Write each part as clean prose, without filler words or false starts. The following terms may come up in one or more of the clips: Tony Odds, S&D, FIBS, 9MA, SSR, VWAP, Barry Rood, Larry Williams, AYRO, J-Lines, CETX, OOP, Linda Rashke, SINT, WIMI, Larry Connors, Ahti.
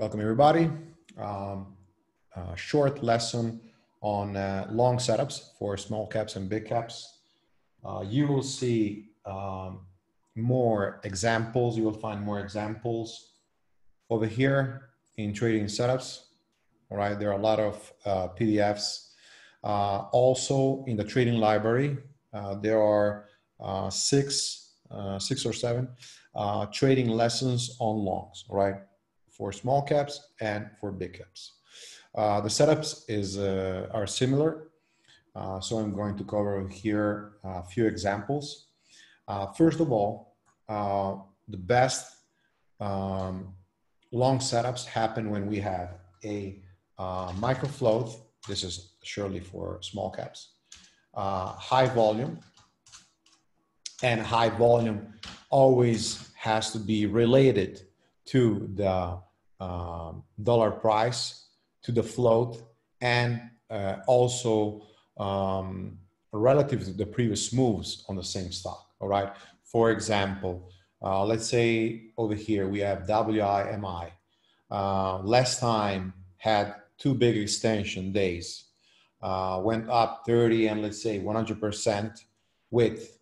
Welcome everybody. Short lesson on long setups for small caps and big caps. You will see more examples. You will find more examples over here in trading setups. All right, there are a lot of PDFs. Also in the trading library, there are six or seven trading lessons on longs, right? For small caps and for big caps. The setups are similar. So I'm going to cover here a few examples. First of all, the best long setups happen when we have a micro float. This is surely for small caps, high volume, and high volume always has to be related to the dollar price, to the float, and also relative to the previous moves on the same stock, all right? For example, let's say over here we have WIMI. Last time had two big extension days, went up 30 and let's say 100% with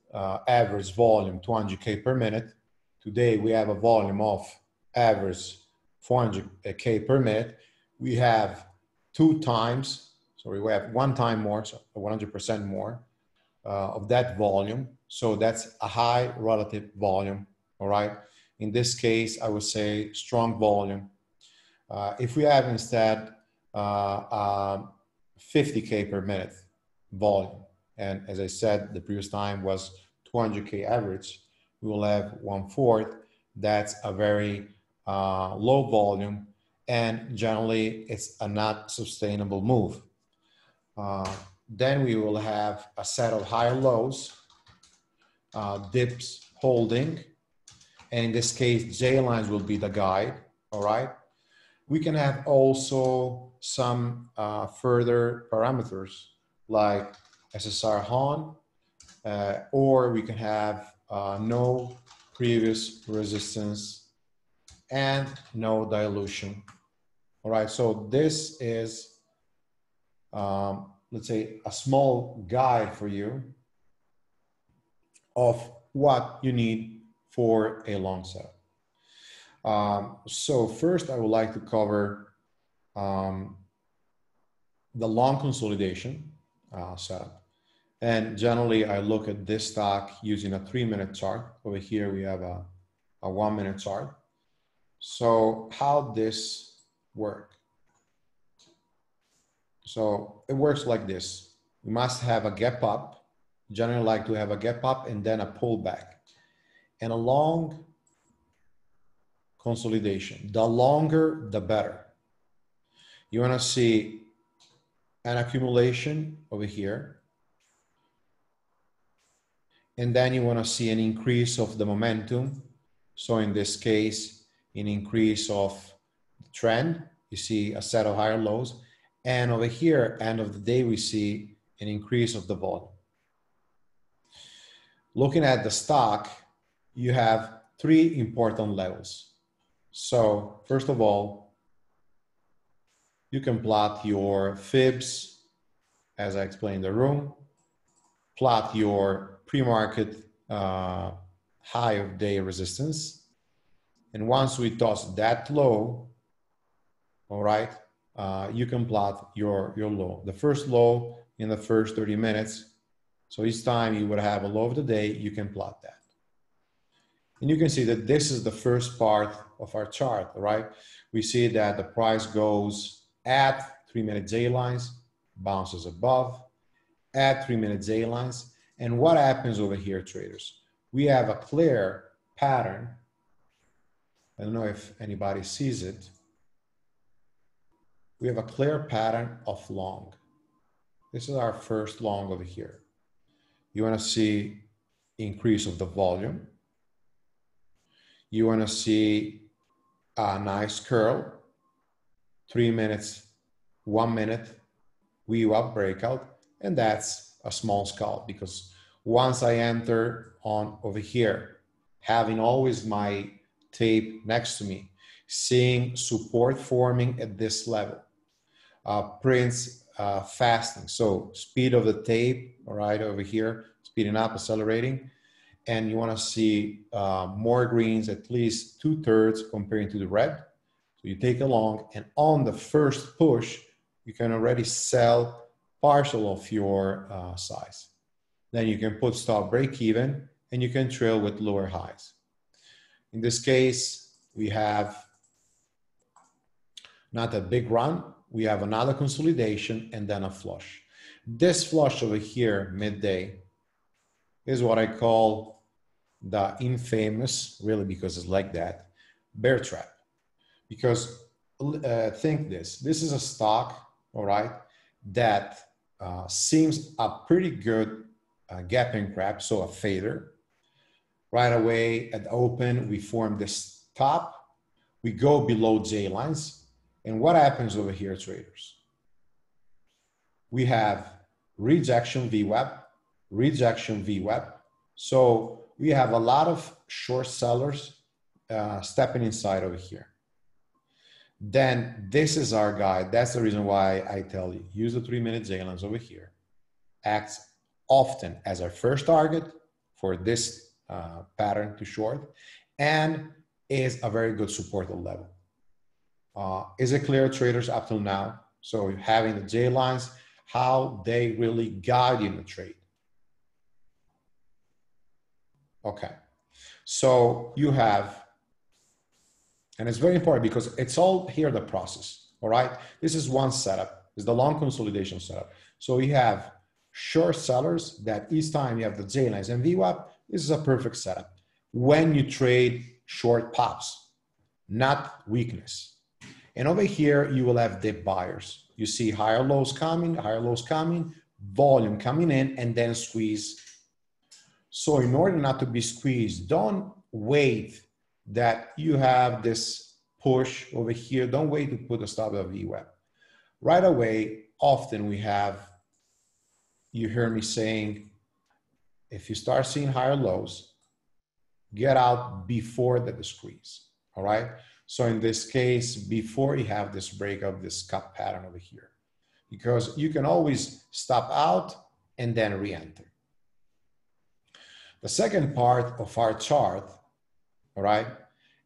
average volume 200K per minute. Today we have a volume of average 400K per minute. We have one time more, so 100% more of that volume. So that's a high relative volume, all right? In this case, I would say strong volume. If we have instead 50K per minute volume, and as I said, the previous time was 200K average, we will have 1/4. That's a very low volume, and generally it's a not sustainable move. Then we will have a set of higher lows, dips holding, and in this case, J-Lines will be the guide, all right? We can have also some further parameters like SSR horn, or we can have no previous resistance and no dilution. All right, so this is, let's say, a small guide for you of what you need for a long setup. So first I would like to cover the long consolidation setup. And generally I look at this stock using a 3-minute chart. Over here we have a 1-minute chart. So how this work? So it works like this. We must have a gap up. Generally like to have a gap up and then a pullback. And a long consolidation. The longer, the better. You want to see an accumulation over here. And then you want to see an increase of the momentum. So in this case, an increase of the trend, you see a set of higher lows. And over here, end of the day, we see an increase of the volume. Looking at the stock, you have three important levels. So first of all, you can plot your FIBS, as I explained in the room, plot your pre-market high of day resistance. And once we toss that low, all right, you can plot your low. The first low in the first 30 minutes. So each time you would have a low of the day, you can plot that. And you can see that this is the first part of our chart, all right? We see that the price goes at 3-minute J-Lines, bounces above, at 3-minute J-Lines. And what happens over here, traders? We have a clear pattern. I don't know if anybody sees it. We have a clear pattern of long. This is our first long over here. You want to see increase of the volume. You want to see a nice curl. 3 minutes, 1 minute, VWAP breakout, and that's a small scalp, because once I enter on over here, having always my tape next to me, seeing support forming at this level. Prints fastening, so speed of the tape, all right, over here, speeding up, accelerating. And you want to see more greens, at least 2/3 comparing to the red. So you take along, and on the first push, you can already sell partial of your size. Then you can put stop break even, and you can trail with lower highs. In this case, we have not a big run. We have another consolidation and then a flush. This flush over here, midday, is what I call the infamous, really because it's like that, bear trap. Because think this is a stock, all right, that seems a pretty good gapping trap, so a fader. Right away at the open, we form this top, we go below J-lines, and what happens over here, traders? We have rejection VWAP, rejection VWAP. So we have a lot of short sellers stepping inside over here. Then this is our guide. That's the reason why I tell you, use the 3-minute J-lines over here. Acts often as our first target for this pattern to short, and is a very good support level. Is it clear, traders, up till now? So having the J-lines, how they really guide you in the trade. Okay, so you have, and it's very important because it's all here, the process, all right? This is one setup, it's the long consolidation setup. So you have short sellers that each time you have the J-lines and VWAP, this is a perfect setup. When you trade short pops, not weakness. And over here, you will have dip buyers. You see higher lows coming, volume coming in, and then squeeze. So in order not to be squeezed, don't wait that you have this push over here. Don't wait to put a stop at VWAP. Right away, often we have, you hear me saying, if you start seeing higher lows, get out before the squeeze, all right? So in this case, before you have this break of this cup pattern over here, because you can always stop out and then re-enter. The second part of our chart, all right,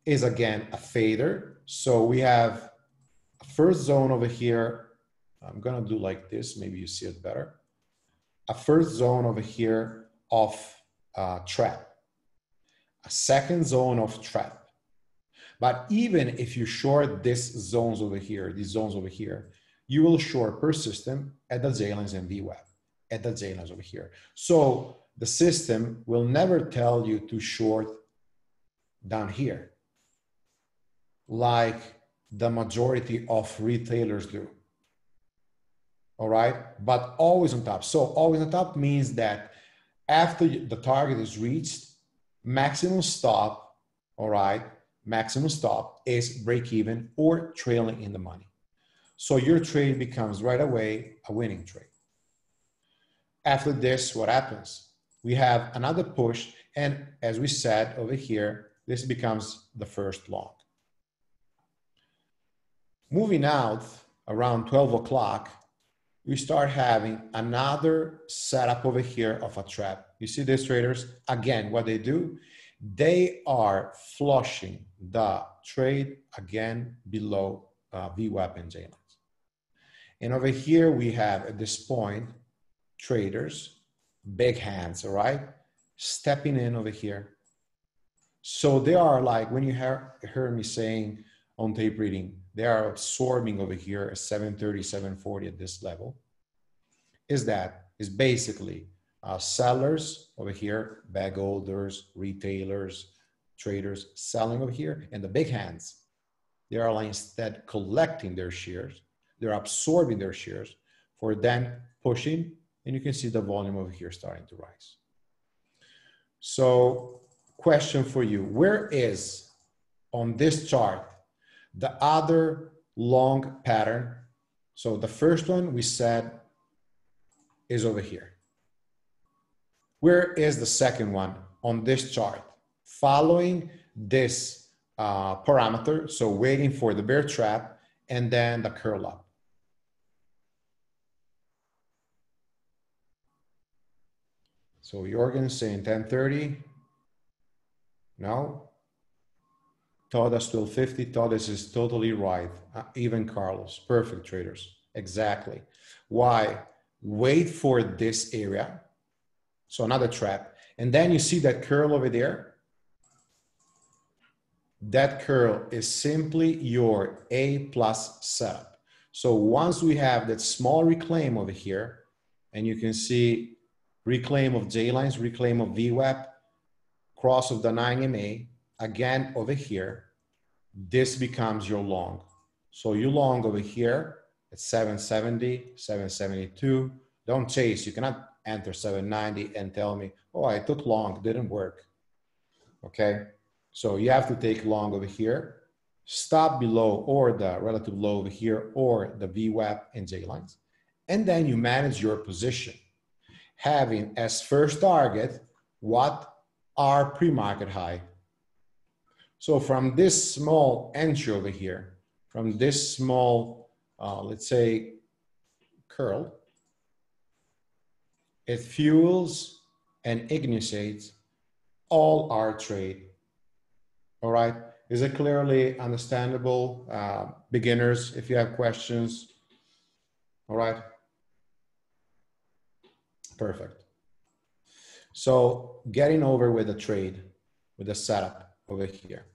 is again a fader. So we have a first zone over here. I'm gonna do like this, maybe you see it better. A first zone over here of trap, a second zone of trap. But even if you short these zones over here, you will short per system at the J-lines and VWAP, at the J-lines over here. So the system will never tell you to short down here, like the majority of retailers do, all right? But always on top. So always on top means that after the target is reached, maximum stop, all right, maximum stop is break even or trailing in the money. So your trade becomes right away a winning trade. After this, what happens? We have another push, and as we said over here, this becomes the first long. Moving out around 12 o'clock, we start having another setup over here of a trap. You see these traders, again, what they do? They are flushing the trade again below VWAP and J-lines. And over here we have, at this point, traders, big hands, all right, stepping in over here. So they are like, when you heard me saying on tape reading, they are absorbing over here at 730, 740 at this level. Is basically sellers over here, bag holders, retailers, traders selling over here, and the big hands. They are like instead collecting their shares, they're absorbing their shares for then pushing, and you can see the volume over here starting to rise. So question for you, where is on this chart the other long pattern? So the first one we said is over here. Where is the second one on this chart? Following this parameter. So waiting for the bear trap and then the curl up. So Jorgen's saying 1030. No. Todd is 1250. Todd is totally right. Even Carlos. Perfect, traders. Exactly. Why? Wait for this area. So another trap. And then you see that curl over there. That curl is simply your A plus setup. So once we have that small reclaim over here, and you can see reclaim of J-lines, reclaim of VWAP, cross of the 9MA, again over here, this becomes your long. So your long over here at 770, 772. Don't chase. You cannot enter 790 and tell me, oh, I took long, didn't work. Okay. So you have to take long over here, stop below or the relative low over here or the VWAP and J-lines. And then you manage your position, having as first target what are pre-market high. So from this small entry over here, from this small, let's say, curl, it fuels and ignites all our trade. All right, is it clearly understandable? Beginners, if you have questions, all right. Perfect. So getting over with the trade, with the setup over here,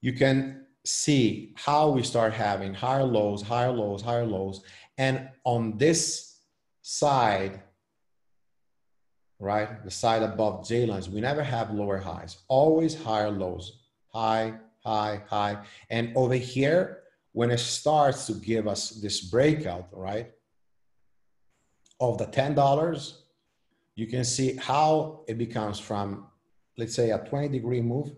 you can see how we start having higher lows, higher lows, higher lows. And on this side, right, the side above J lines, we never have lower highs, always higher lows, high, high, high. And over here, when it starts to give us this breakout, right, of the $10, you can see how it becomes from, let's say, a 20-degree move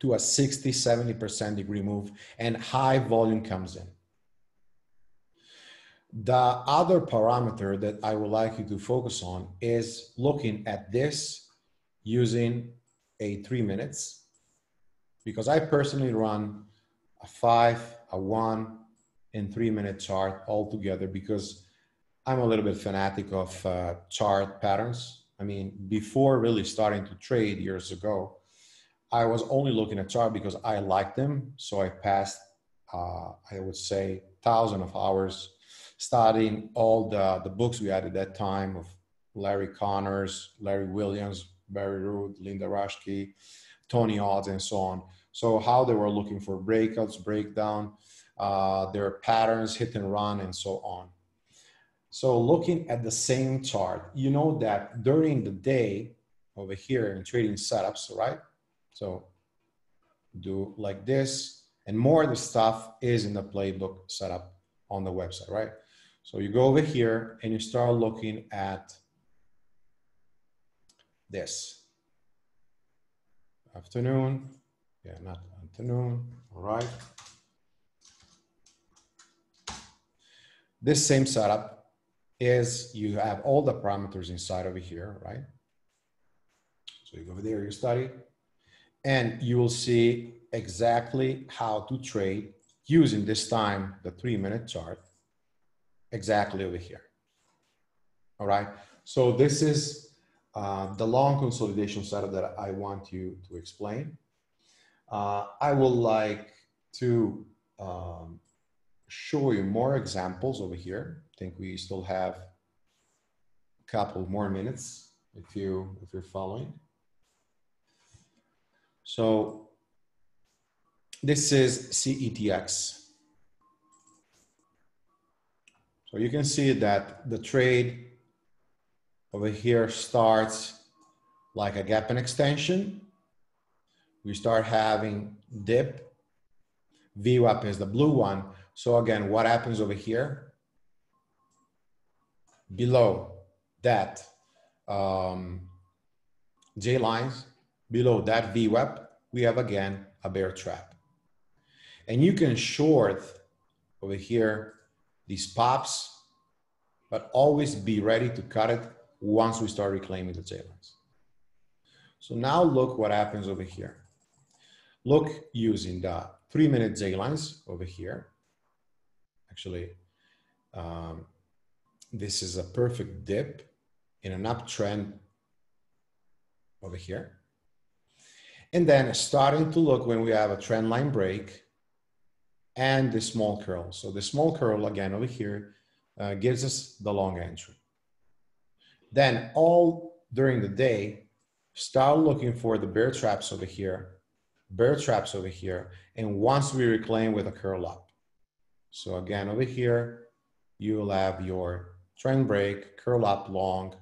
to a 60, 70% degree move, and high volume comes in. The other parameter that I would like you to focus on is looking at this using a 3 minutes, because I personally run a 5, a 1, and 3 minute chart all together, because I'm a little bit fanatic of chart patterns. I mean, before really starting to trade years ago, I was only looking at chart because I liked them. So I passed, I would say, thousands of hours studying all the books we had at that time of Larry Connors, Larry Williams, Barry Rood, Linda Rashke, Tony Odds, and so on. So how they were looking for breakouts, breakdown, their patterns, hit and run, and so on. So looking at the same chart, you know that during the day over here in trading setups, right? So do like this, and more of the stuff is in the playbook setup on the website, right? So you go over here and you start looking at this. Afternoon, yeah, not afternoon, all right. This same setup is you have all the parameters inside over here, right? So you go over there, you study, and you will see exactly how to trade using this time, the 3 minute chart, exactly over here. All right. So this is the long consolidation setup that I want you to explain. I would like to show you more examples over here. I think we still have a couple more minutes if you're following. So this is CETX. So you can see that the trade over here starts like a gap and extension. We start having dip. VWAP is the blue one. So again, what happens over here? Below that J lines, below that VWAP, we have again a bear trap. And you can short over here these pops, but always be ready to cut it once we start reclaiming the J lines. So now look what happens over here. look using the 3-minute J-lines over here. Actually, this is a perfect dip in an uptrend over here. And then starting to look when we have a trend line break and the small curl. So the small curl again over here gives us the long entry. Then all during the day, start looking for the bear traps over here, and once we reclaim with a curl up. So again, over here, you will have your trend break, curl up long.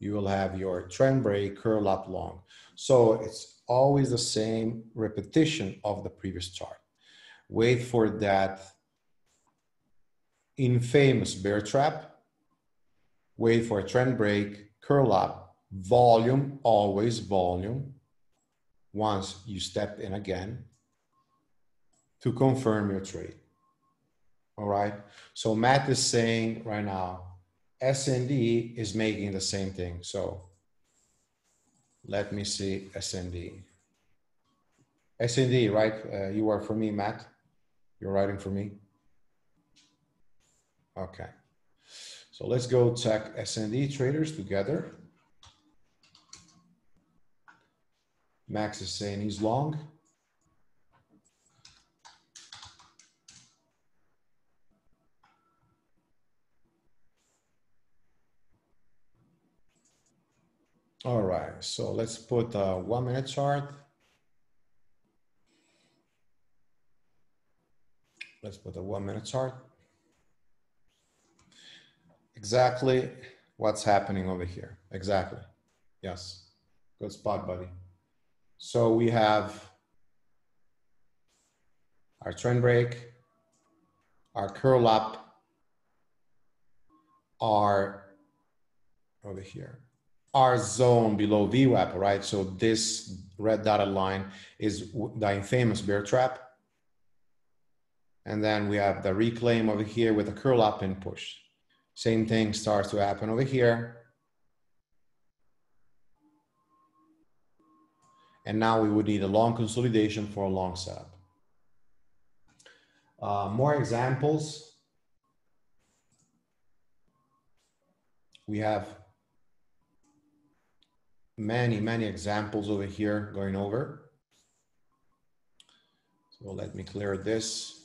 You will have your trend break, curl up long. So it's always the same repetition of the previous chart. Wait for that infamous bear trap. Wait for a trend break, curl up, volume, always volume. Once you step in again to confirm your trade. All right. So Matt is saying right now, S&D is making the same thing. So let me see S&D. S&D, right? You are for me, Matt. You're writing for me. Okay. So let's go check S&D traders together. Max is saying he's long. All right, so let's put a 1-minute chart. Let's put a 1-minute chart. Exactly what's happening over here. Exactly. Yes. Good spot, buddy. So we have our trend break, our curl up, our over here, our zone below VWAP, right? So this red dotted line is the infamous bear trap. And then we have the reclaim over here with a curl up and push. Same thing starts to happen over here. And now we would need a long consolidation for a long setup. More examples. We have many examples over here going over. So let me clear this.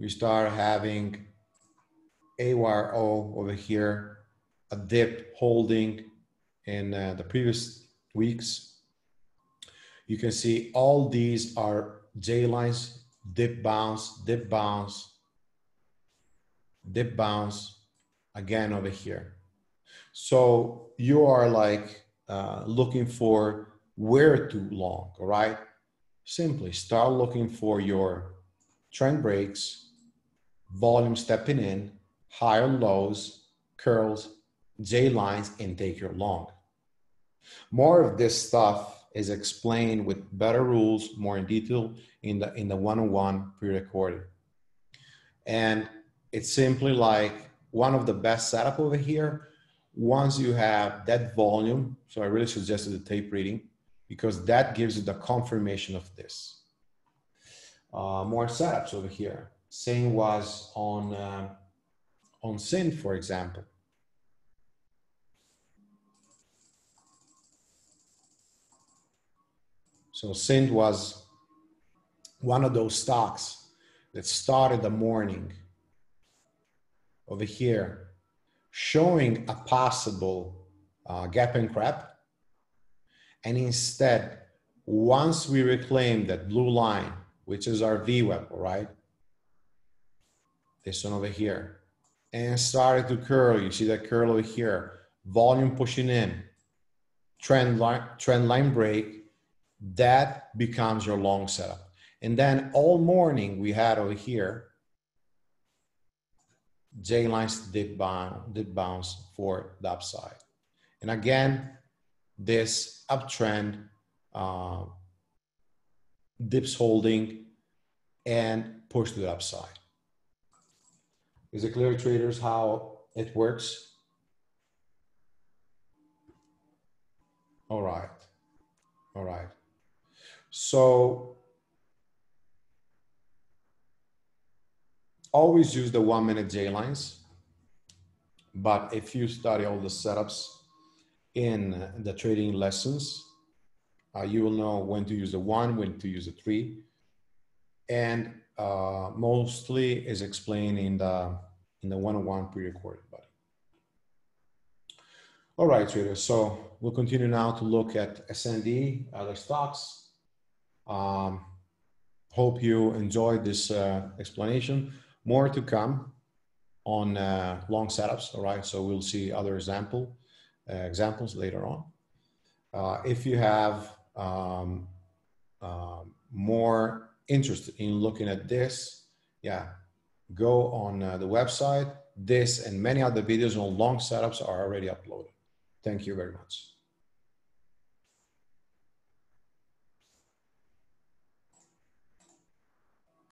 We start having AYRO over here, a dip holding in the previous weeks. You can see all these are J lines, dip bounce, dip bounce, dip bounce again over here. So you are like looking for where to long, all right? Simply start looking for your trend breaks, volume stepping in, higher lows, curls, J lines, and take your long. More of this stuff is explained with better rules, more in detail in the one-on-one pre-recorded. And it's simply like one of the best setup over here. Once you have that volume, so I really suggested the tape reading because that gives you the confirmation of this. More setups over here. Same was on SINT, for example. So SINT was one of those stocks that started the morning over here, showing a possible gap and crab. And instead, once we reclaim that blue line, which is our VWAP, right? This one over here, and started to curl. You see that curl over here, volume pushing in, trend line break, that becomes your long setup. And then all morning we had over here, J lines dip bounce for the upside. And again, this uptrend dips holding and push to the upside. Is it clear, traders, how it works? All right. So always use the 1 minute J-lines, but if you study all the setups in the trading lessons, you will know when to use the one, when to use the three, and mostly is explained in the one-on-one pre-recorded body. All right, traders, so we'll continue now to look at S&D, other stocks. Hope you enjoyed this explanation. More to come on long setups, all right? So we'll see other examples later on. If you have more interest in looking at this, yeah, go on the website. This and many other videos on long setups are already uploaded. Thank you very much.